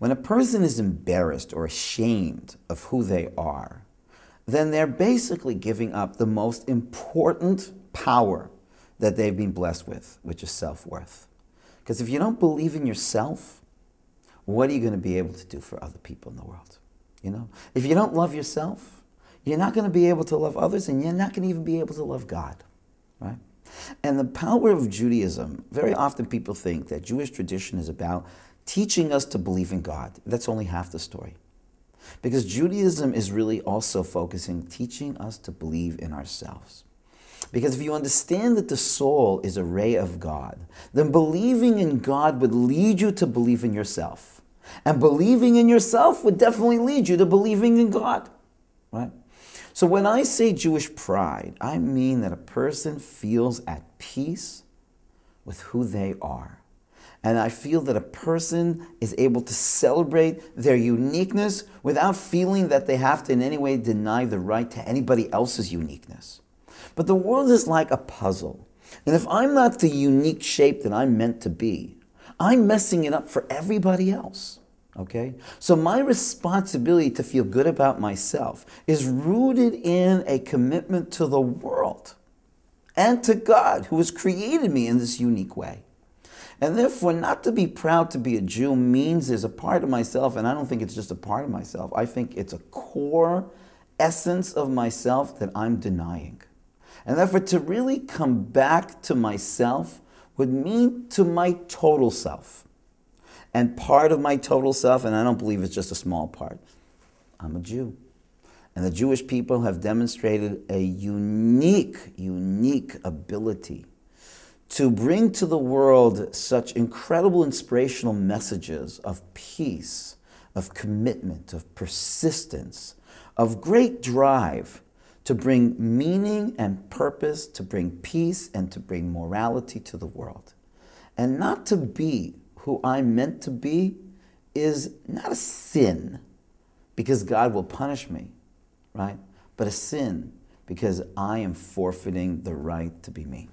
When a person is embarrassed or ashamed of who they are, then they're basically giving up the most important power that they've been blessed with, which is self-worth. Because if you don't believe in yourself, what are you going to be able to do for other people in the world? You know, if you don't love yourself, you're not going to be able to love others, and you're not going to even be able to love God, right? And the power of Judaism, very often people think that Jewish tradition is about teaching us to believe in God. That's only half the story. Because Judaism is really also focusing, teaching us to believe in ourselves. Because if you understand that the soul is a ray of God, then believing in God would lead you to believe in yourself. And believing in yourself would definitely lead you to believing in God, right? So when I say Jewish pride, I mean that a person feels at peace with who they are. And I feel that a person is able to celebrate their uniqueness without feeling that they have to in any way deny the right to anybody else's uniqueness. But the world is like a puzzle. And if I'm not the unique shape that I'm meant to be, I'm messing it up for everybody else. Okay? So my responsibility to feel good about myself is rooted in a commitment to the world and to God, who has created me in this unique way. And therefore, not to be proud to be a Jew means there's a part of myself, and I don't think it's just a part of myself. I think it's a core essence of myself that I'm denying. And therefore, to really come back to myself would mean to my total self. And part of my total self, and I don't believe it's just a small part, I'm a Jew. And the Jewish people have demonstrated a unique ability to bring to the world such incredible inspirational messages of peace, of commitment, of persistence, of great drive to bring meaning and purpose, to bring peace, and to bring morality to the world. And not to be who I'm meant to be is not a sin because God will punish me, right? But a sin because I am forfeiting the right to be me.